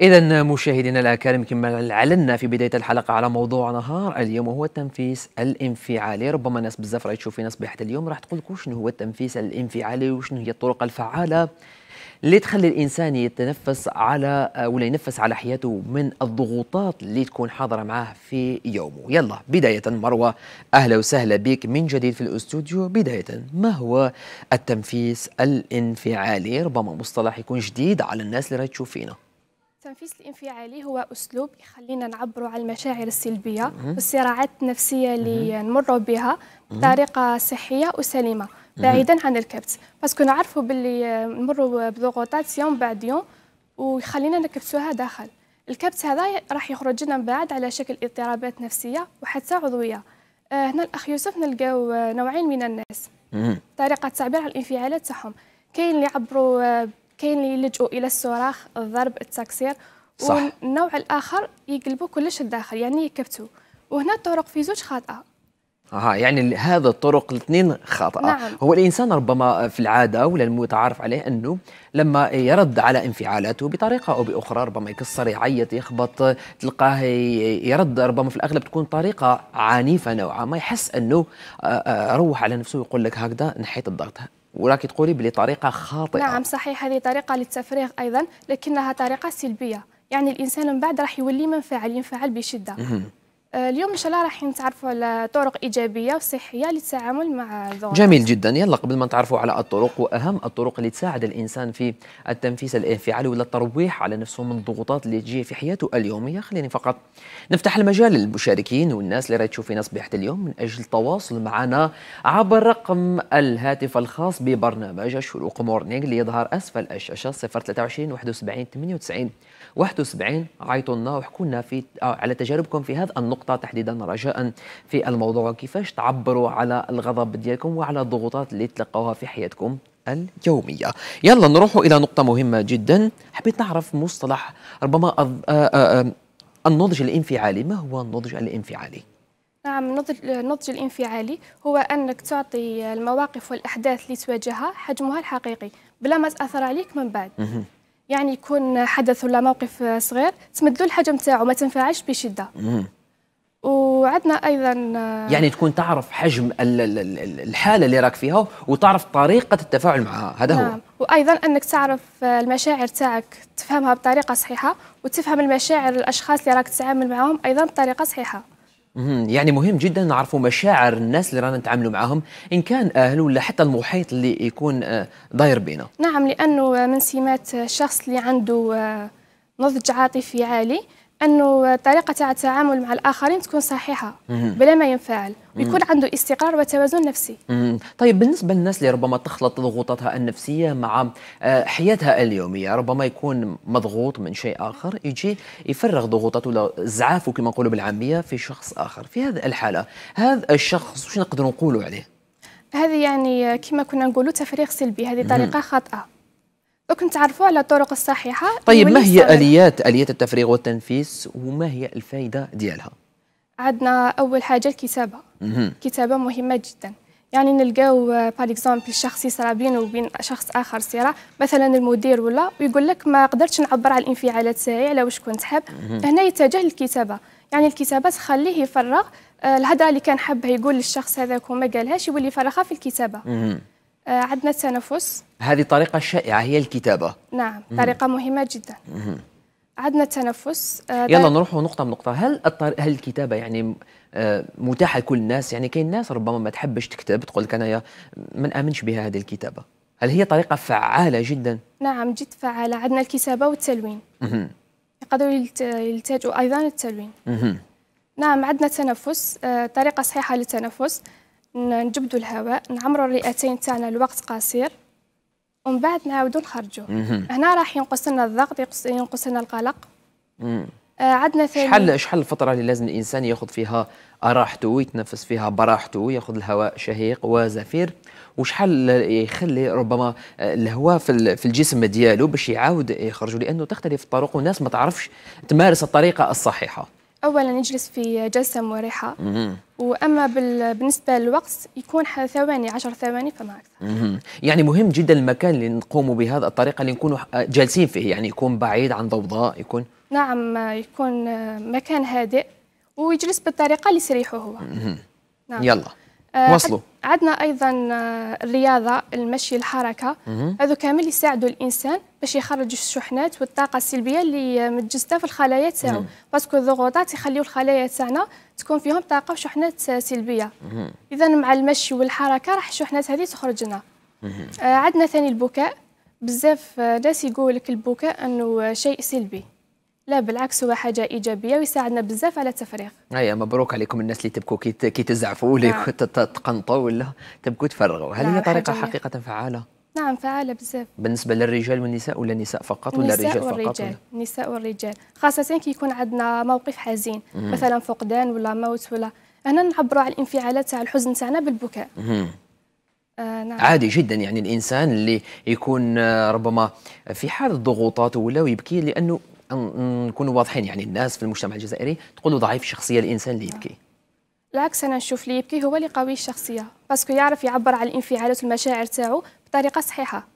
إذا مشاهدينا الأكارم كما علنا في بداية الحلقة على موضوع نهار اليوم وهو التنفيس الانفعالي. ربما ناس بزاف راح تشوف ناس بحد اليوم راح تقول لك وشنو هو التنفيس الانفعالي وشنو هي الطرق الفعالة اللي تخلي الإنسان يتنفس على ولا ينفس على حياته من الضغوطات اللي تكون حاضرة معاه في يومه. يلا بداية مروة أهلا وسهلا بك من جديد في الأستوديو. بداية ما هو التنفيس الانفعالي؟ ربما مصطلح يكون جديد على الناس اللي راح تشوف فينا. التنفيس الانفعالي هو أسلوب يخلينا نعبروا عن المشاعر السلبية والصراعات النفسية اللي نمروا بها بطريقة صحية وسليمة بعيدا عن الكبت، باسكو نعرفوا باللي نمروا بضغوطات يوم بعد يوم ويخلينا نكبتوها داخل. الكبت هذا راح يخرج لنا من بعد على شكل اضطرابات نفسية وحتى عضوية. هنا الأخ يوسف نلقاو نوعين من الناس طريقة تعبير عن الانفعالات تاعهم. كاين اللي يعبروا، كاين اللي يلجؤوا الى الصراخ، الضرب، التكسير، والنوع الاخر يقلبوا كلش الداخل يعني يكبتوا. وهنا الطرق في زوج خاطئه. يعني هذا الطرق الاثنين خاطئه. نعم. هو الانسان ربما في العاده ولا المتعارف عليه انه لما يرد على انفعالاته بطريقه او باخرى ربما يكسر، يعيط، يخبط، تلقاه يرد ربما في الاغلب تكون طريقه عنيفه نوعا ما، يحس انه روح على نفسه ويقول لك هكذا نحيت الضغط. وراك تقولي بلي طريقة خاطئة. نعم صحيح، هذه طريقة للتفريغ أيضا لكنها طريقة سلبية، يعني الإنسان من بعد راح يولي منفعل، ينفعل بشدة. اليوم إن شاء الله راح نتعرفوا على طرق إيجابية وصحية للتعامل مع الضغوطات. جميل جدا. يلا قبل ما نتعرفوا على الطرق وأهم الطرق اللي تساعد الإنسان في التنفيس الانفعالي ولا الترويح على نفسه من الضغوطات اللي تجي في حياته اليومية، خليني فقط نفتح المجال للمشاركين والناس اللي راهي تشوف فينا صبيحة اليوم من أجل التواصل معنا عبر رقم الهاتف الخاص ببرنامج الشروق مورنينغ اللي يظهر أسفل الشاشة 023 71 98 71. عيطوا لنا واحكوا لنا على تجاربكم في هذا النقطة تحديدا رجاء في الموضوع، كيفاش تعبروا على الغضب ديالكم وعلى الضغوطات اللي تلقاوها في حياتكم اليومية. يلا نروحوا إلى نقطة مهمة جدا، حبيت نعرف مصطلح ربما النضج الانفعالي. ما هو النضج الانفعالي؟ نعم، النضج الانفعالي هو أنك تعطي المواقف والأحداث اللي تواجهها حجمها الحقيقي بلا ما تأثر عليك من بعد. يعني يكون حدث ولا موقف صغير تمدوا الحجم تاعو ما تنفعلش بشده. وعندنا ايضا يعني تكون تعرف حجم الحاله اللي راك فيها وتعرف طريقه التفاعل معها، هذا نعم. هو وايضا انك تعرف المشاعر تاعك تفهمها بطريقه صحيحه وتفهم المشاعر الاشخاص اللي راك تتعامل معهم ايضا بطريقه صحيحه. يعني مهم جدا نعرفوا مشاعر الناس اللي رانا نتعاملوا معاهم إن كان أهل ولا حتى المحيط اللي يكون داير بينا. نعم، لأنه من سمات الشخص اللي عنده نضج عاطفي عالي أنه طريقة التعامل مع الآخرين تكون صحيحة بلا ما ينفعل ويكون عنده استقرار وتوازن نفسي. طيب بالنسبة للناس اللي ربما تخلط ضغوطاتها النفسية مع حياتها اليومية، ربما يكون مضغوط من شيء آخر يجي يفرغ ضغوطاته ولا زعافه كما نقولوا بالعامية في شخص آخر، في هذه الحالة هذا الشخص واش نقدروا نقولوا عليه؟ هذه يعني كما كنا نقولوا تفريغ سلبي، هذه طريقة خاطئة. وكنت تعرفوا على الطرق الصحيحة. طيب ما هي آليات التفريغ والتنفيس وما هي الفائدة ديالها؟ عندنا أول حاجة الكتابة. كتابة مهمة جدا، يعني نلقاو باغ اكزومبل شخص يصرى بينه وبين شخص آخر صراع مثلا المدير ولا، ويقول لك ما قدرتش نعبر على الانفعالات تاعي على واش كنت حاب، هنا يتجه للكتابة. يعني الكتابة تخليه يفرغ الهضرة اللي كان حابها يقول للشخص هذاك وما قالهاش يولي يفرغها في الكتابة. عندنا التنفس، هذه طريقة شائعة هي الكتابة. نعم، طريقة مهمة جدا. عندنا التنفس. يلا نروحوا نقطة بنقطة. هل الكتابة يعني متاحة لكل الناس؟ يعني كاين ناس ربما ما تحبش تكتب، تقول لك أنايا ما نآمنش بها هذه الكتابة، هل هي طريقة فعالة جدا؟ نعم جد فعالة. عندنا الكتابة والتلوين. يقدروا يلتجوا أيضا للتلوين. نعم. عندنا التنفس، طريقة صحيحة للتنفس نجبدوا الهواء، نعمروا الرئتين تاعنا لوقت قصير ومن بعد نعاودوا نخرجوه. هنا راح ينقص لنا الضغط، ينقص لنا القلق. عندنا ثاني شحال الفترة اللي لازم الإنسان ياخذ فيها راحته ويتنفس فيها براحته، ياخذ الهواء شهيق وزفير، وشحال يخلي ربما الهواء في الجسم ديالو باش يعاود يخرجوا، لأنه تختلف الطرق والناس ما تعرفش تمارس الطريقة الصحيحة. أولا يجلس في جلسة مريحة، وأما بالنسبة للوقت يكون ثواني 10 ثواني فما أكثر. يعني مهم جدا المكان اللي نقوموا بهذا الطريقة اللي نكونوا جالسين فيه، يعني يكون بعيد عن ضوضاء، يكون نعم يكون مكان هادئ ويجلس بالطريقة اللي يستريحه هو. نعم. يلا وصلوا. عندنا أيضا الرياضة، المشي، الحركة، هذو كامل يساعدوا الإنسان باش يخرج الشحنات والطاقة السلبية اللي متجسدة في الخلايا تاعو، باسكو الضغوطات يخليو الخلايا تاعنا تكون فيهم طاقة وشحنات سلبية. إذا مع المشي والحركة راح الشحنات هذه تخرج لنا. عندنا ثاني البكاء، بزاف ناس يقول لك البكاء أنه شيء سلبي، لا بالعكس هو حاجة إيجابية ويساعدنا بزاف على التفريغ. أي مبروك عليكم الناس اللي تبكوا كي تزعفوا ولا تقنطوا ولا تبكوا تفرغوا، هل هي طريقة حقيقة فعالة؟ نعم فعالة بزاف. بالنسبة للرجال والنساء ولا النساء فقط ولا الرجال فقط؟ النساء والرجال، خاصة كي يكون عندنا موقف حزين مثلا فقدان ولا موت، ولا هنا نعبروا على الانفعالات تاع الحزن تاعنا بالبكاء. نعم. عادي جدا يعني الإنسان اللي يكون ربما في حال ضغوطاته ولا ويبكي، لأنه نكونوا واضحين يعني الناس في المجتمع الجزائري تقول له ضعيف الشخصيه الانسان اللي يبكي. العكس انا نشوف اللي يبكي هو اللي قوي الشخصيه، باسكو يعرف يعبر على الانفعالات والمشاعر تاعو بطريقه صحيحه.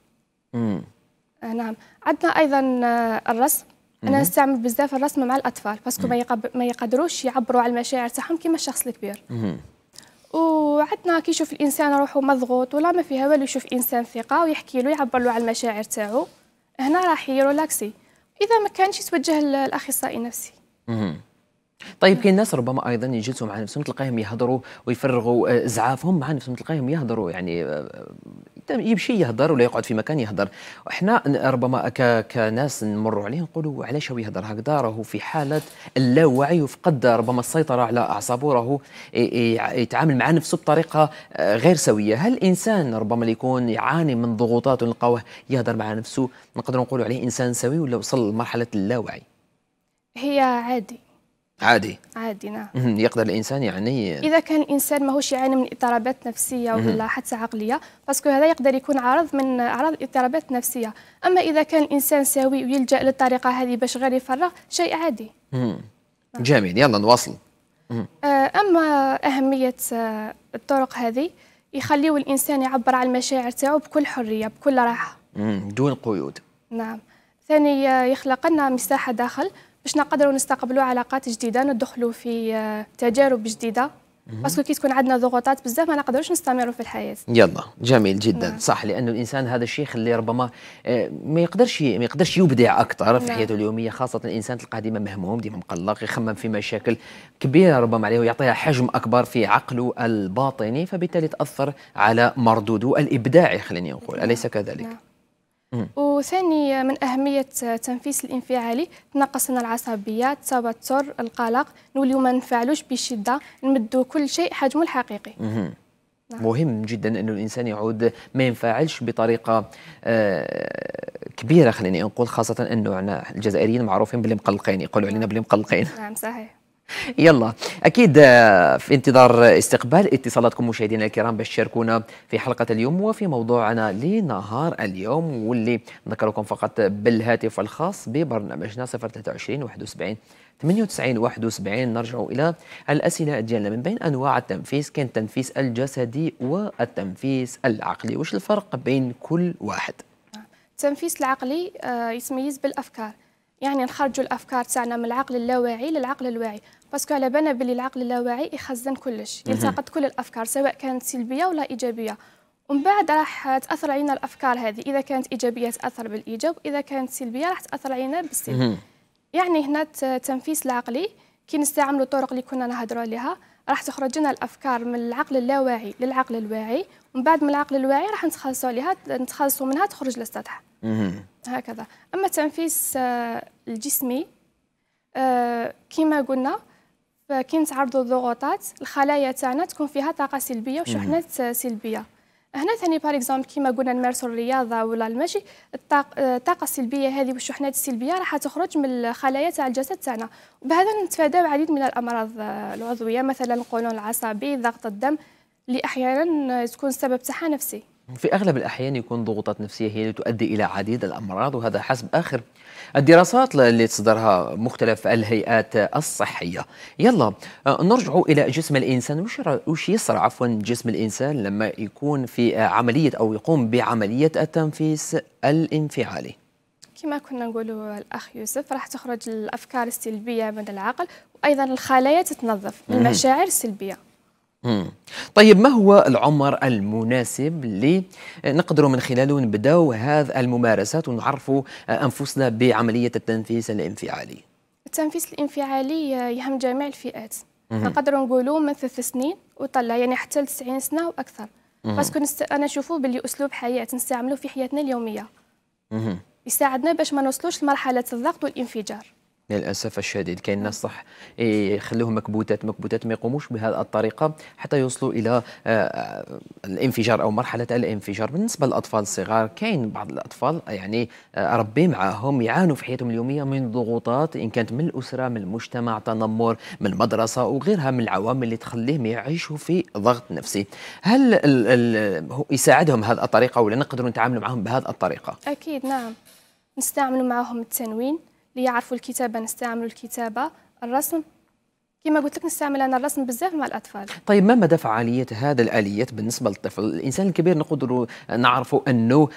نعم. عندنا ايضا الرسم، انا نستعمل بزاف الرسم مع الاطفال باسكو ما يقدروش يعبروا على المشاعر تاعهم كما الشخص الكبير. وعندنا كي يشوف الانسان روحه مضغوط ولا ما فيها والو، يشوف انسان ثقه ويحكي له يعبر له على المشاعر تاعو، هنا راح يرولاكسي. إذا ما كانش يتوجه للأخصائي النفسي. طيب كاين ناس ربما أيضا يجلسوا مع نفسهم تلقاهم يهضروا ويفرغوا زعافهم مع نفسهم، تلقاهم يهضروا يعني يمشي يهضر ولا يقعد في مكان يهضر، احنا ربما كناس نمروا عليه نقولوا علاش هو يهضر هكذا، راهو في حالة اللاوعي وفقد ربما السيطرة على أعصابه، راهو يتعامل مع نفسه بطريقة غير سوية. هل الإنسان ربما اللي يكون يعاني من ضغوطات ونلقاوه يهضر مع نفسه نقدروا نقولوا عليه إنسان سوي ولا وصل لمرحلة اللاوعي؟ هي عادي. عادي. عادي نعم. يقدر الانسان يعني اذا كان الانسان ماهوش يعاني من اضطرابات نفسيه ولا حتى عقليه، باسكو هذا يقدر يكون عرض من اعراض الاضطرابات النفسيه، اما اذا كان الانسان سوي ويلجا للطريقه هذه باش غير يفرغ شيء عادي. جميل. يلا نواصل. اما اهميه الطرق هذه يخليو الانسان يعبر على المشاعر تاعو بكل حريه بكل راحه دون قيود. نعم. ثاني يخلق لنا مساحه داخل باش نقدروا نستقبلوا علاقات جديده، ندخلوا في تجارب جديده، باسكو كي تكون عندنا ضغوطات بزاف ما نقدروش نستمروا في الحياه. يلا جميل جدا. نعم. صح، لانه الانسان هذا الشيء يخليه ربما ما يقدرش يبدع اكثر في نعم. حياته اليوميه، خاصه الانسان تلقاه ديما مهموم ديما مقلق، يخمم في مشاكل كبيره ربما عليه ويعطيها حجم اكبر في عقله الباطني، فبالتالي تاثر على مردوده الابداعي خليني نقول. نعم. اليس كذلك؟ نعم. وثاني من أهمية التنفيس الانفعالي تنقص لنا العصبية، التوتر، القلق، نوليو ما نفعلوش بشدة، نمدو كل شيء حجمه الحقيقي. نعم. مهم جدا أنه الإنسان يعود ما ينفعلش بطريقة كبيرة خليني نقول، خاصة أنه الجزائريين معروفين باللي مقلقين، يقولوا علينا باللي مقلقين. نعم صحيح. يلا أكيد في انتظار استقبال اتصالاتكم مشاهدينا الكرام باش تشاركونا في حلقة اليوم وفي موضوعنا لنهار اليوم، واللي نذكركم فقط بالهاتف الخاص ببرنامجنا 023 71 98 71. نرجعوا إلى الأسئلة ديالنا، من بين أنواع التنفيس كان التنفيس الجسدي والتنفيس العقلي، واش الفرق بين كل واحد؟ التنفيس العقلي يتميز بالأفكار، يعني نخرجوا الافكار تاعنا من العقل اللاواعي للعقل الواعي، باسكو على بالنا باللي العقل اللاواعي يخزن كلش، يلتقط كل الافكار سواء كانت سلبيه ولا ايجابيه، ومن بعد راح تاثر علينا الافكار هذه، اذا كانت ايجابيه تاثر بالايجاب، واذا كانت سلبيه راح تاثر علينا بالسلب. يعني هنا التنفيس العقلي كي نستعملوا الطرق اللي كنا نهضروا عليها راح تخرج لنا الافكار من العقل اللاواعي للعقل الواعي، ومن بعد من العقل الواعي راح نتخلصوا عليها، نتخلصوا منها تخرج للسطح. هكذا. أما التنفيس الجسمي كما قلنا كي نتعرضوا للضغوطات الخلايا تاعنا تكون فيها طاقة سلبية وشحنات سلبية، هنا ثاني باغ اكزومبل كما قلنا نمارسوا الرياضة ولا المشي، الطاقة السلبية هذه والشحنات السلبية راح تخرج من الخلايا تاع الجسد تاعنا، وبهذا نتفاداو العديد من الأمراض العضوية مثلا القولون العصبي، ضغط الدم اللي أحيانا تكون السبب تاعها نفسي. في أغلب الأحيان يكون ضغوطات نفسية هي اللي تؤدي إلى عديد الأمراض، وهذا حسب آخر الدراسات اللي تصدرها مختلف الهيئات الصحية. يلا نرجع إلى جسم الإنسان. وش يصرى جسم الإنسان لما يكون في عملية أو يقوم بعملية التنفيس الانفعالي؟ كما كنا نقولوا الأخ يوسف، راح تخرج الأفكار السلبية من العقل، وأيضا الخلايا تتنظف، المشاعر السلبية. طيب، ما هو العمر المناسب اللي نقدروا من خلاله نبداو هذه الممارسات ونعرفوا أنفسنا بعملية التنفيس الانفعالي؟ التنفيس الانفعالي يهم جميع الفئات، نقدروا نقولوا من 3 سنين وطلع، يعني حتى 90 سنة وأكثر، باسكو أنا نشوفوا باللي أسلوب حياة نستعملوه في حياتنا اليومية يساعدنا باش ما نوصلوش لمرحلة الضغط والانفجار. للأسف الشديد كاين ناس صح يخلوهم مكبوتات ما يقوموش بهذه الطريقة حتى يوصلوا إلى الانفجار أو مرحلة الانفجار. بالنسبة للأطفال الصغار، كاين بعض الأطفال يعني ربي معاهم يعانوا في حياتهم اليومية من ضغوطات، إن كانت من الأسرة، من المجتمع، تنمر من المدرسة وغيرها من العوامل اللي تخليهم يعيشوا في ضغط نفسي. هل يساعدهم هذه الطريقة ولا نقدروا نتعاملوا معهم بهذه الطريقة؟ أكيد نعم، نستعملوا معهم التنوين ليعرفوا الكتابة، نستعملوا الكتابة، الرسم، كما قلت لك نستعمل أنا الرسم بزاف مع الأطفال. طيب، ما مدى فعالية هذه الآليات بالنسبة للطفل؟ الإنسان الكبير نقدروا نعرفوا أنه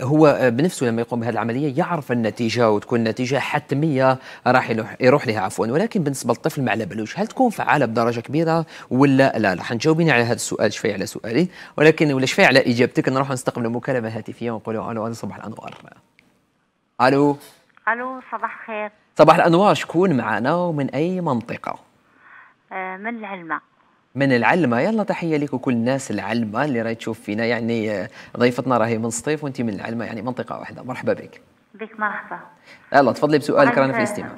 هو بنفسه لما يقوم بهذه العملية يعرف النتيجة وتكون نتيجة حتمية راح يروح لها عفوا، ولكن بالنسبة للطفل ما على بالوش هل تكون فعالة بدرجة كبيرة ولا لا؟ راح تجاوبيني على هذا السؤال شوية على سؤالي، ولكن ولا شوية على إجابتك. نروح نستقبل مكالمة هاتفية ونقولوا ألو. أنا صباح الأنوار. ألو. الو، صباح الخير. صباح الانوار، شكون معنا ومن اي منطقه؟ من العلمه. من العلمه، يلا تحيه لك وكل الناس العلمه اللي راهي تشوف فينا، يعني ضيفتنا راهي من سطيف وانت من العلمه، يعني منطقه واحده. مرحبا بك. بك مرحبا. يلا تفضلي بسؤالك، رانا في الاستماع.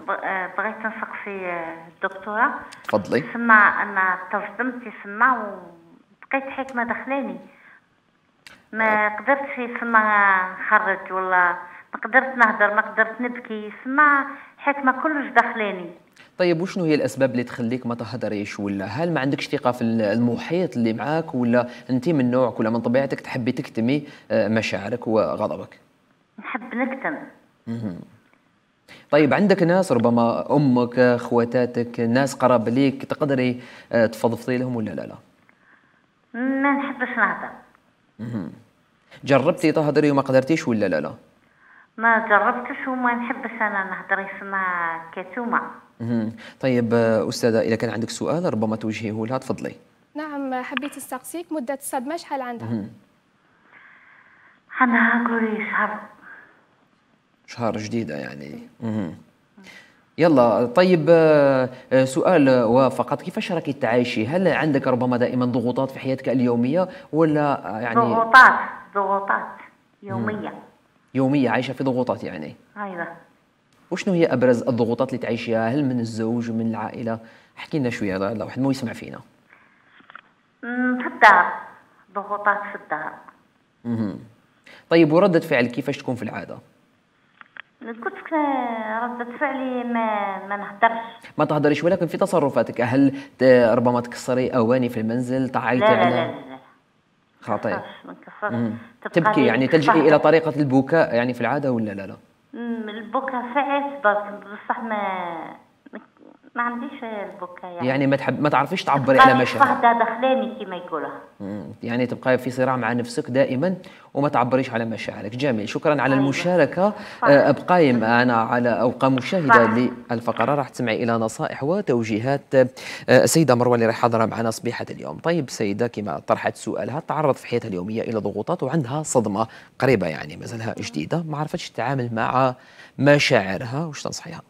بغيت نثق في الدكتوره. تفضلي. تسمى انا ترجمت تسمى وبقيت حكمه داخلاني، ما قدرتش تسمى نخرج ولا ما قدرت نهضر، ما قدرت نبكي، سما حكمه كلش داخلاني. طيب، وشنو هي الاسباب اللي تخليك ما تهضريش؟ ولا هل ما عندكش ثقه في المحيط اللي معاك، ولا انت من نوعك ولا من طبيعتك تحبي تكتمي مشاعرك وغضبك؟ نحب نكتم. طيب، عندك ناس ربما امك، خواتاتك، ناس قراب ليك تقدري تفضفضي لهم ولا لا؟ لا، ما نحبش نهضر. جربتي تهضري وما قدرتيش ولا لا؟ لا، ما جربتش وما نحبش انا نهضر، اسمها كتومه. طيب استاذه، اذا كان عندك سؤال ربما توجهيه لها تفضلي. نعم، حبيت نسقسيك مده الصدمه شحال عندها؟ انا قولي شهر جديده يعني. يلا طيب، سؤال وفقط، كيفاش راكي تعايشي؟ هل عندك ربما دائما ضغوطات في حياتك اليوميه ولا يعني ضغوطات يوميه؟ يومية، عايشة في ضغوطات يعني. أيوة. وشنو هي أبرز الضغوطات اللي تعيشيها؟ هل من الزوج، من العائلة؟ احكي لنا شوية لو واحد مو يسمع فينا. في الدار، ضغوطات في الدار. طيب، وردة فعل كيفاش تكون في العادة؟ قلت لك ردة فعلي ما نهدرش. ما تهدريش، ولكن في تصرفاتك هل ربما تكسري أواني في المنزل، تعيطي على؟ لا. خطير. تبكي يعني، تلجئي الى طريقه البكاء يعني في العاده ولا لا؟ لا، البكاء فعس بصح ما عنديش البكاء يعني ما تعرفيش تعبري على مشاعرك. فهده داخلاني كما يقولها، يعني تبقاي في صراع مع نفسك دائما وما تعبريش على مشاعرك. جميل، شكرا على المشاركه. ابقاي معنا على أوقات مشاهده للفقره، راح تسمعي الى نصائح وتوجيهات السيده مروه اللي راح حاضره معنا صبيحه اليوم. طيب، سيده كما طرحت سؤالها تعرضت في حياتها اليوميه الى ضغوطات وعندها صدمه قريبه يعني مازالها جديده، ما عرفتش تتعامل مع مشاعرها، واش تنصحيها؟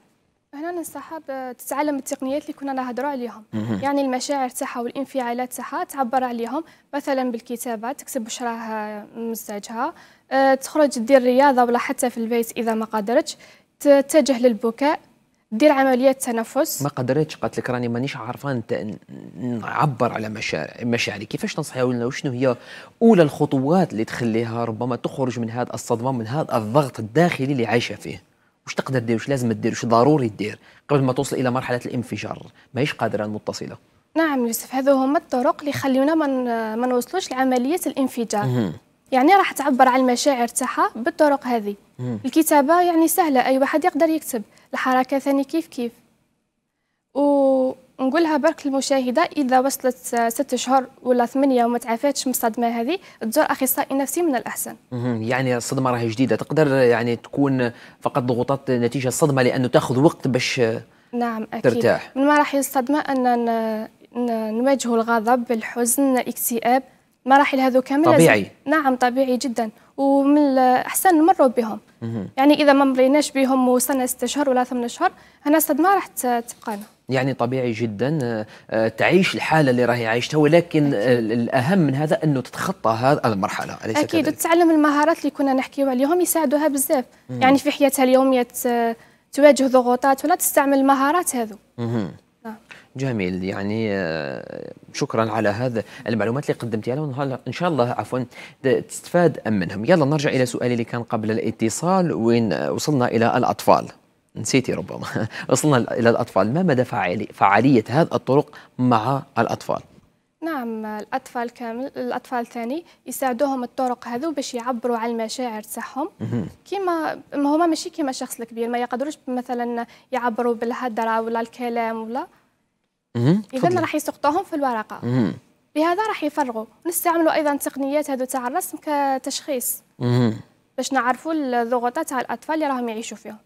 هنا ننصحها تتعلم التقنيات اللي كنا نهضروا عليهم، يعني المشاعر تاعها والانفعالات تاعها تعبر عليهم، مثلا بالكتابه، تكتب واش راه مزعجها، تخرج دير رياضه ولا حتى في البيت اذا ما قدرتش، تتجه للبكاء، دير عمليات تنفس. ما قدرتش، قالت لك راني مانيش عارفه نعبر على مشاعري، كيفاش تنصحيها لنا؟ وشنو هي اولى الخطوات اللي تخليها ربما تخرج من هذه الصدمه، من هذا الضغط الداخلي اللي عايشه فيه؟ واش تقدر دير، واش لازم دير، واش ضروري دير قبل ما توصل الى مرحله الانفجار ماهيش قادره المتصله؟ نعم يوسف، هذو هما الطرق اللي يخليونا ما نوصلوش لعمليه الانفجار. يعني راح تعبر عن المشاعر تاعها بالطرق هذه. الكتابة يعني سهلة، أي واحد يقدر يكتب. الحركة ثاني كيف كيف. ونقولها برك المشاهدة، إذا وصلت 6 شهور ولا 8 وما تعافتش من الصدمة هذه، تزور أخصائي نفسي من الأحسن. يعني الصدمة راهي جديدة، تقدر يعني تكون فقط ضغوطات نتيجة الصدمة، لأنه تاخذ وقت باش نعم أكيد ترتاح. من ما راح الصدمة أن نواجه الغضب، الحزن، الاكتئاب، مراحل هذو كامل طبيعي نعم طبيعي جدا، ومن الأحسن نمروا بهم. يعني إذا ما مريناش بهم وصلنا 6 شهور ولا 8 شهور، هنا الصدمة راح تبقانا. يعني طبيعي جدا تعيش الحالة اللي راهي عايشتها، ولكن الأهم من هذا أنه تتخطى هذه المرحلة، أليس كذلك؟ أكيد، وتتعلم المهارات اللي كنا نحكيو عليهم يساعدوها بزاف. يعني في حياتها اليومية تواجه ضغوطات ولا تستعمل المهارات هذو. جميل، يعني شكرا على هذا المعلومات اللي قدمتيها لنا، ان شاء الله عفوا تستفاد منهم. يلا نرجع الى سؤالي اللي كان قبل الاتصال، وين وصلنا الى الاطفال، نسيتي ربما وصلنا الى الاطفال. ما مدى فعاليه هذه الطرق مع الاطفال؟ نعم الاطفال كامل، الاطفال ثاني يساعدوهم الطرق هذو باش يعبروا على المشاعر تاعهم. كيما هما ماشي كيما الشخص الكبير، ما يقدروش مثلا يعبروا بالهدره ولا الكلام ولا إذا راح يسقطوهم في الورقة. بهذا راح يفرغوا. نستعملوا أيضا تقنيات هذو تاع الرسم كتشخيص باش نعرفوا الضغوطات تاع الأطفال اللي راهم يعيشوا فيهم.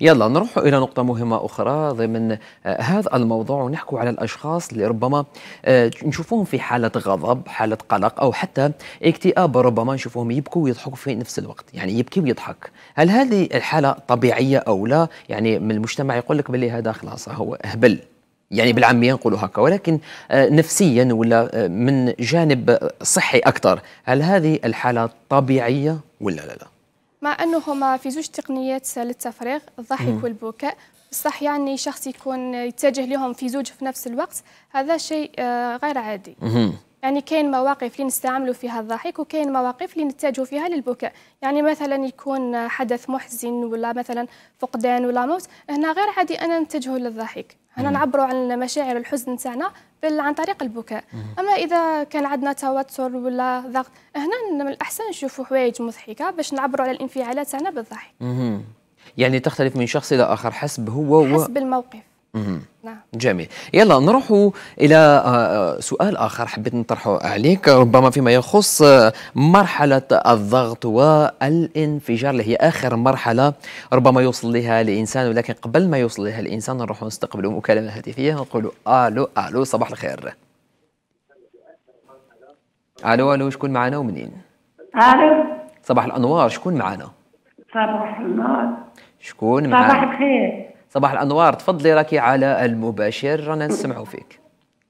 يلا نروح إلى نقطة مهمة أخرى ضمن هذا الموضوع، ونحكوا على الأشخاص اللي ربما نشوفوهم في حالة غضب، حالة قلق، أو حتى اكتئاب، ربما نشوفوهم يبكوا ويضحكوا في نفس الوقت، يعني يبكي ويضحك. هل هذه الحالة طبيعية أو لا؟ يعني من المجتمع يقول لك باللي هذا خلاص هو هبل، يعني بالعاميه نقولوا هكا، ولكن نفسيا ولا من جانب صحي اكثر، هل هذه الحاله طبيعيه ولا لا؟ مع انه هما في زوج تقنيات للتفريغ، الضحك والبكاء، بصح يعني شخص يكون يتجه لهم في زوج في نفس الوقت، هذا شيء غير عادي. يعني كاين مواقف اللي نستعملوا فيها الضحك، وكاين مواقف اللي نتجهوا فيها للبكاء. يعني مثلا يكون حدث محزن ولا مثلا فقدان ولا موت، هنا غير عادي أنا نتجهوا للضحك، هنا نعبروا عن مشاعر الحزن تاعنا عن طريق البكاء. أما إذا كان عندنا توتر ولا ضغط، هنا من الأحسن نشوفوا حوايج مضحكة باش نعبروا على الانفعالات تاعنا بالضحك. يعني تختلف من شخص إلى آخر حسب هو حسب الموقف. نعم. جميل، يلا نروحوا إلى سؤال آخر حبيت نطرحه عليك، ربما فيما يخص مرحلة الضغط والانفجار اللي هي آخر مرحلة ربما يوصل لها الإنسان، ولكن قبل ما يوصل لها الإنسان نروحوا نستقبلوا مكالمة هاتفية، نقولوا ألو ألو. صباح الخير. ألو ألو، شكون معنا ومنين؟ ألو. صباح الأنوار، شكون معنا؟ صباح النور. شكون معنا؟ صباح الخير. صباح الأنوار، تفضلي راكي على المباشر، رانا نسمعوا فيك.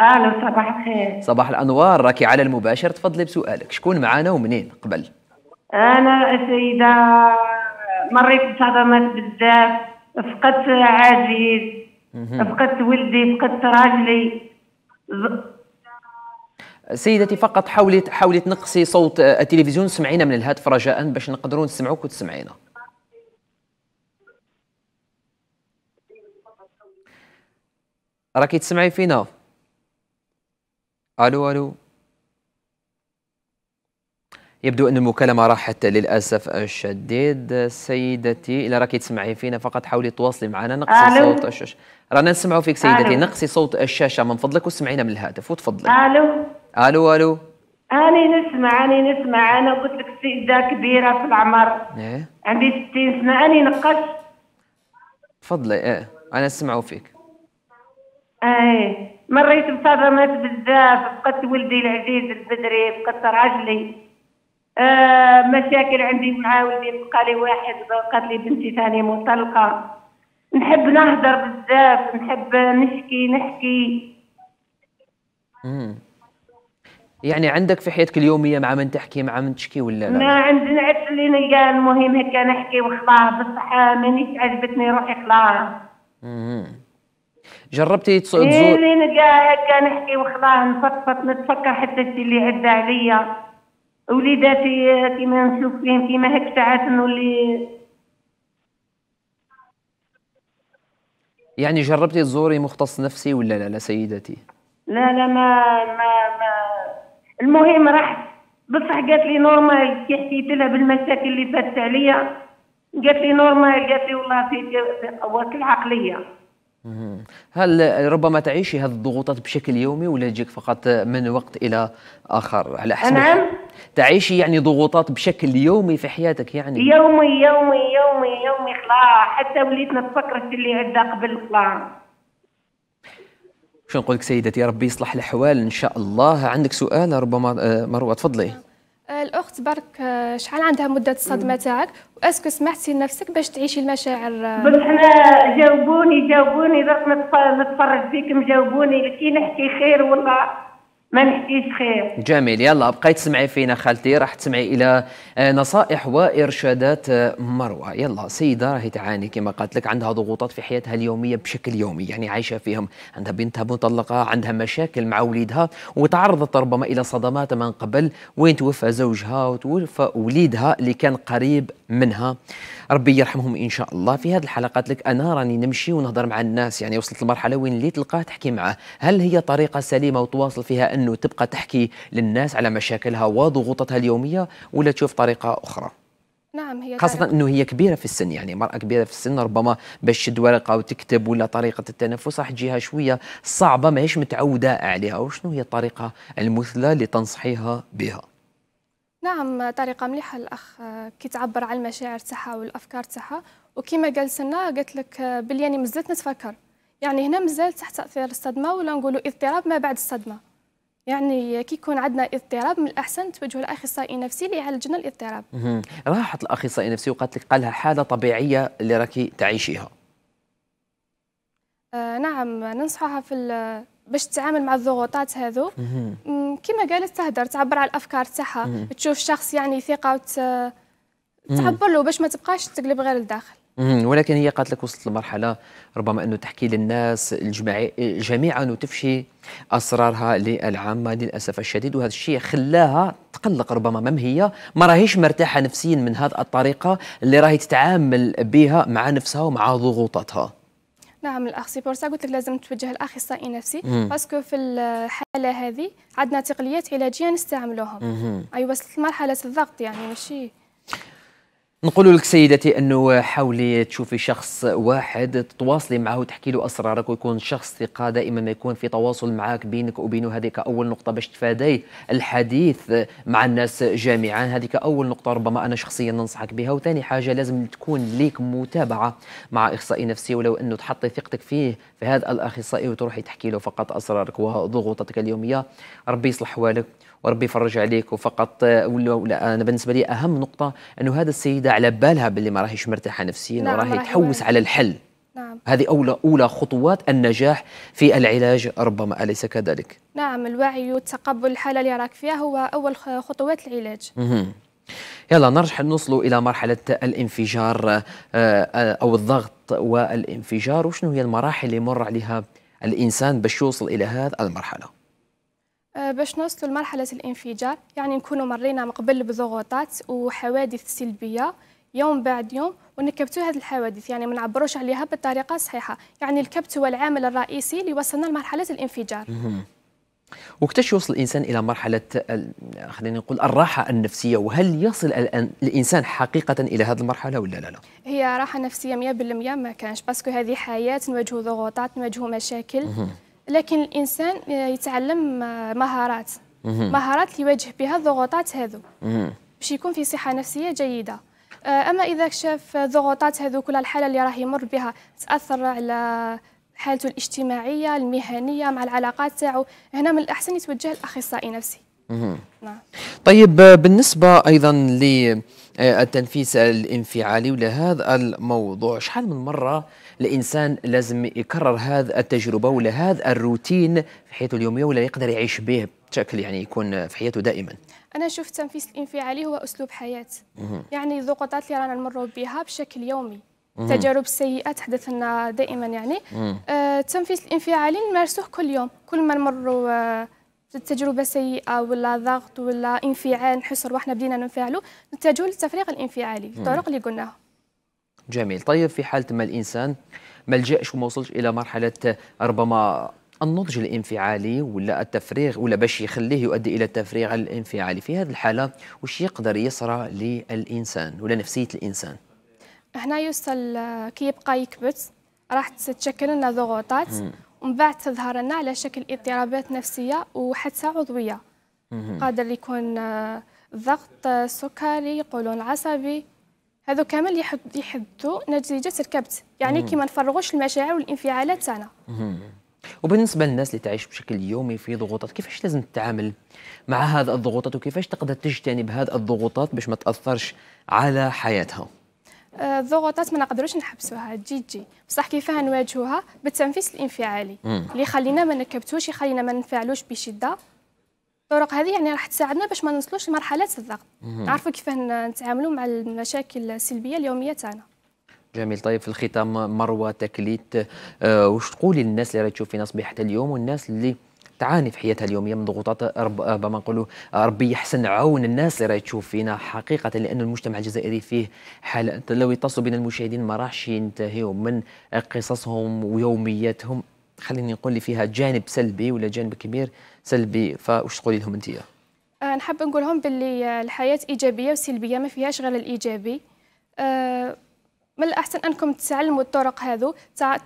ألو صباح الخير. صباح الأنوار، راكي على المباشر، تفضلي بسؤالك. شكون معانا ومنين قبل؟ أنا سيدة مريت بصدمات بزاف، فقدت عزيز، فقدت ولدي، فقدت راجلي. سيدتي فقط حاولي تنقصي صوت التلفزيون، سمعينا من الهاتف رجاء باش نقدروا نسمعوك وتسمعينا. راكي تسمعي فينا؟ الو الو. يبدو ان المكالمه راحت للاسف الشديد. سيدتي الا راكي تسمعي فينا فقط حاولي تواصلي معنا، نقصي صوت الشاشه، رانا نسمعوا فيك سيدتي. نقصي صوت الشاشه من فضلك وسمعينا من الهاتف وتفضلي. الو الو الو. اني نسمع. انا قلت لك سيده كبيره في العمر، عندي 60 سنه، اني نقص. تفضلي. انا نسمعوا فيك. مريت بصدمات بزاف، فقدت ولدي العزيز البدري، فقدت راجلي، مشاكل عندي مع ولدي، بقالي واحد، بقات لي بنتي ثاني مطلقه. نحب نهضر بزاف، نحب نحكي. يعني عندك في حياتك اليوميه مع من تحكي مع من تشكي ولا لا؟ ما عندي، نعرف اللي نلقى المهم هكا نحكي وخلاص، بصح مانيش عجبتني روحي خلاص. جربتي تزوري؟ اللي نلقاها هكا نحكي وخلاص، نفطفط، نتفكر حتى الشيء اللي عدى عليا. وليداتي كيما نشوف فيهم كيما هكا ساعات نولي. يعني جربتي تزوري مختص نفسي ولا لا سيدتي؟ لا ما المهم رحت بصح قالت لي نورمال. كي حكيت لها بالمشاكل اللي فاتت عليا قالت لي نورمال، قالت لي والله في قوات العقليه. هل ربما تعيشي هذه الضغوطات بشكل يومي ولا تجيك فقط من وقت الى اخر على حسب؟ نعم تعيشي يعني ضغوطات بشكل يومي في حياتك يعني؟ يومي يومي يومي يومي خلاص، حتى وليت نتفكر في اللي عندها قبل خلاص. شنو نقول لك سيدتي، ربي يصلح الاحوال ان شاء الله. عندك سؤال ربما مروه؟ تفضلي. الاخت برك شحال عندها مده الصدمه تاعك، واسكو سمحتي لنفسك باش تعيشي المشاعر؟ بس انا جاوبوني درك نتفرج فيكم، جاوبوني كي نحكي خير ولا ما نحكيش خير. جميل، يلا بقاي تسمعي فينا خالتي، راح تسمعي الى نصائح وارشادات مروه. يلا سيده راهي تعاني كما قالت لك، عندها ضغوطات في حياتها اليوميه بشكل يومي يعني عايشه فيهم، عندها بنتها مطلقه، عندها مشاكل مع وليدها، وتعرضت ربما الى صدمات من قبل وين توفى زوجها وتوفى وليدها اللي كان قريب منها، ربي يرحمهم ان شاء الله. في هذه الحلقات لك انا راني نمشي ونهضر مع الناس، يعني وصلت لمرحله وين اللي تلقاه تحكي معه. هل هي طريقه سليمه وتواصل فيها انه تبقى تحكي للناس على مشاكلها وضغوطاتها اليوميه، ولا تشوف طريقه اخرى؟ نعم هي خاصه انه هي كبيره في السن، يعني امراه كبيره في السن ربما باش تشد ورقه وتكتب ولا طريقه التنفس راح تجيها شويه صعبه، ماهيش متعوده عليها. وشنو هي الطريقه المثلى اللي تنصحيها بها؟ نعم طريقه مليحه الاخ كي تعبر على المشاعر تاعها والافكار تاعها، وكما قال سنا قالت لك بلي انا مازلت نتفكر، يعني هنا مازال تحت تاثير الصدمه ولا نقولوا اضطراب ما بعد الصدمه. يعني كي يكون عندنا اضطراب من الاحسن توجهوا لاخصائي نفسي اللي يعالجنا الاضطراب. راحت الاخصائي النفسي وقالت لك، قال لها حاله طبيعيه اللي راكي تعيشيها. نعم ننصحها في باش تتعامل مع الضغوطات هذو كما قالت، تهدر تعبر على الافكار تاعها، تشوف شخص يعني ثقه وتعبر له باش ما تبقاش تقلب غير للداخل. ولكن هي قالت لك وصلت لمرحله ربما انه تحكي للناس جميعا وتفشي اسرارها للعامه للاسف الشديد، وهذا الشيء خلاها تقلق ربما مم هي ما راهيش مرتاحه نفسيا من هذه الطريقه اللي راهي تتعامل بها مع نفسها ومع ضغوطاتها. نعم الاخ سي بورسا قلت لك لازم توجه لاخصائي نفسي، باسكو في الحاله هذه عندنا تقنيات علاجيه نستعملوهم. اي وصلت لمرحله الضغط يعني ماشي. نقول لك سيدتي انه حاولي تشوفي شخص واحد تتواصلي معه وتحكي له اسرارك، ويكون شخص ثقه دائما ما يكون في تواصل معك بينك وبينه. هذيك اول نقطه باش تفادي الحديث مع الناس جميعا، هذيك اول نقطه ربما انا شخصيا ننصحك بها. وثاني حاجه لازم تكون ليك متابعه مع اخصائي نفسي، ولو انه تحطي ثقتك فيه في هذا الاخصائي وتروحي تحكي له فقط اسرارك وضغوطاتك اليوميه. ربي يصلح حوالك وربي يفرج عليك. وفقط ولا انا بالنسبه لي اهم نقطه انه هذا السيده على بالها باللي ما راهيش مرتاحه نفسيا، نعم وراهي تحوس على الحل. نعم هذه اولى خطوات النجاح في العلاج ربما، اليس كذلك؟ نعم الوعي وتقبل الحاله اللي راك فيها هو اول خطوات العلاج. يلا نرجع نوصلوا الى مرحله الانفجار او الضغط والانفجار، وشنو هي المراحل اللي يمر عليها الانسان باش يوصل الى هذه المرحله؟ باش نوصلوا لمرحلة الانفجار يعني نكونوا مرينا من قبل بضغوطات وحوادث سلبية يوم بعد يوم، ونكبتوا هذه الحوادث يعني ما نعبروش عليها بالطريقة الصحيحة، يعني الكبت هو العامل الرئيسي اللي وصلنا لمرحلة الانفجار. وكتاش يوصل الإنسان إلى مرحلة خلينا نقول الراحة النفسية، وهل يصل الإنسان حقيقة إلى هذه المرحلة ولا لا؟ هي راحة نفسية 100% ما كانش، باسكو هذه حياة نواجهوا ضغوطات نواجهوا مشاكل. لكن الانسان يتعلم مهارات يواجه بها الضغوطات هذو باش يكون في صحه نفسيه جيده. اما اذا شاف الضغوطات هذو كل الحاله اللي راه يمر بها تاثر على حالته الاجتماعيه المهنيه مع العلاقات تاعو، هنا من الاحسن يتوجه لاخصائي نفسي. نعم. طيب بالنسبه ايضا للتنفيس الانفعالي ولا هذا الموضوع، شحال من مره الانسان لازم يكرر هذه التجربه ولا هذا الروتين في حياته اليوميه ولا يقدر يعيش به بشكل يعني يكون في حياته دائما؟ انا شفت التنفيس الانفعالي هو اسلوب حياه، يعني الضغوطات اللي رانا نمروا بها بشكل يومي، التجارب السيئه تحدث لنا دائما يعني التنفيس الانفعالي نمارسوه كل يوم، كل ما نمروا تجربه سيئه ولا ضغط ولا انفعال نحسوا روحنا بدينا ننفعلوا نتجهوا للتفريغ الانفعالي الطرق اللي قلناها. جميل. طيب في حاله ما الانسان ما لجاش وما وصلش الى مرحله ربما النضج الانفعالي ولا التفريغ ولا باش يخليه يؤدي الى التفريغ الانفعالي، في هذه الحاله واش يقدر يصرى للانسان ولا نفسيه الانسان؟ هنا يوصل كي يبقى يكبت راح تتشكل لنا ضغوطات ومن بعد تظهر لنا على شكل اضطرابات نفسيه وحتى عضويه. قادر يكون ضغط سكري، قولون عصبي، هذو كامل يحدوا نتيجه الكبت، يعني كي ما نفرغوش المشاعر والانفعالات تاعنا. وبالنسبه للناس اللي تعيش بشكل يومي في ضغوطات، كيفاش لازم تتعامل مع هذه الضغوطات وكيفاش تقدر تجتنب هذه الضغوطات باش ما تاثرش على حياتها؟ الضغوطات ما نقدروش نحبسوها، تجي بصح كيفاه نواجهوها بالتنفيس الانفعالي اللي يخلينا ما نكبتوش، يخلينا ما ننفعلوش بشده. الطرق هذه يعني راح تساعدنا باش ما نوصلوش لمرحله الضغط، نعرفوا كيفاه نتعاملوا مع المشاكل السلبيه اليوميه تاعنا. جميل. طيب في الختام مروه تكليت، واش تقولي للناس اللي راهي تشوف فينا صباح حتى اليوم والناس اللي تعاني في حياتها اليوميه من ضغوطات، ربما نقولوا ربي يحسن عون الناس اللي راهي تشوف فينا حقيقه، لان المجتمع الجزائري فيه حاله لو يتصلوا بنا المشاهدين ما راحش ينتهيوا من قصصهم ويومياتهم، خليني نقول لي فيها جانب سلبي ولا جانب كبير سلبي، فاش تقولي لهم انت؟ نحب نقول لهم باللي الحياه ايجابيه وسلبيه ما فيهاش غير الايجابي. من الأحسن أنكم تتعلموا الطرق هذو،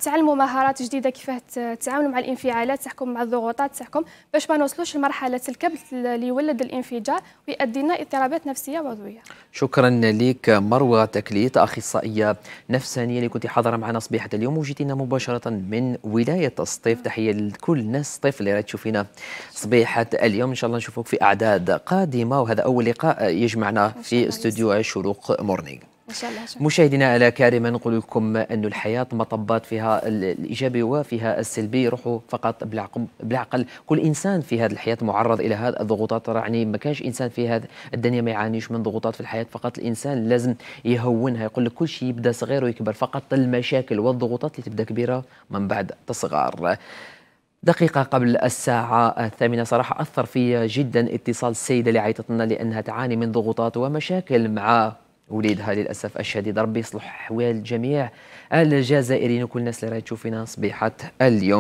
تعلموا مهارات جديدة كيفاه تتعاملوا مع الانفعالات تاعكم، مع الضغوطات تاعكم، باش ما نوصلوش لمرحلة الكبت اللي يولد الانفجار ويؤدي لنا اضطرابات نفسية وعضوية. شكرا لك مروة تكليت، أخصائية نفسانية اللي كنت حاضرة معنا صبيحة اليوم وجيتينا مباشرة من ولاية السطيف. تحية لكل الناس السطيف اللي راهي تشوفينا صبيحة اليوم، إن شاء الله نشوفوك في أعداد قادمة، وهذا أول لقاء يجمعنا في استوديو الشروق مورنينغ. مشاهدينا الأكارم، نقول لكم أن الحياة مطبات فيها الإيجابي وفيها السلبي، روحوا فقط بالعقل، كل إنسان في هذه الحياة معرض إلى هذه الضغوطات، يعني ما كانش إنسان في هذه الدنيا ما يعانيش من ضغوطات في الحياة، فقط الإنسان لازم يهونها، يقول لك كل شيء يبدأ صغير ويكبر، فقط المشاكل والضغوطات اللي تبدأ كبيرة من بعد تصغر. دقيقة قبل الساعة 8 صراحة أثر في جدا اتصال السيدة اللي عيطتنا لأنها تعاني من ضغوطات ومشاكل مع وليدها للأسف الشديد، ربي يصلح أحوال جميع الجزائريين وكل الناس اللي راهي تشوفينا صبيحة اليوم.